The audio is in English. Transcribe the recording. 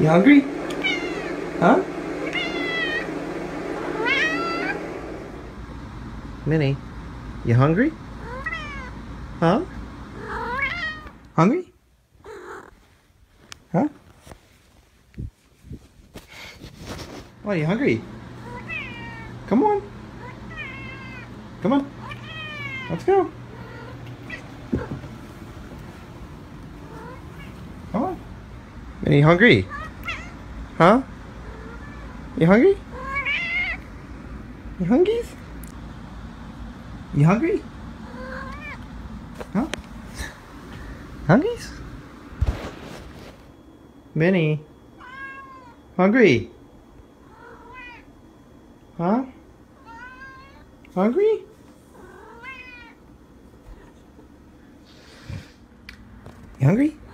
You hungry? Huh? Minnie, you hungry? Huh? Hungry? Huh? Why are you hungry? Come on. Come on. Let's go. Come on. Minnie, you hungry? Huh? You hungry? You hungries? You hungry? Huh? Hungries? Minnie? Hungry? Huh? Hungry? You hungry?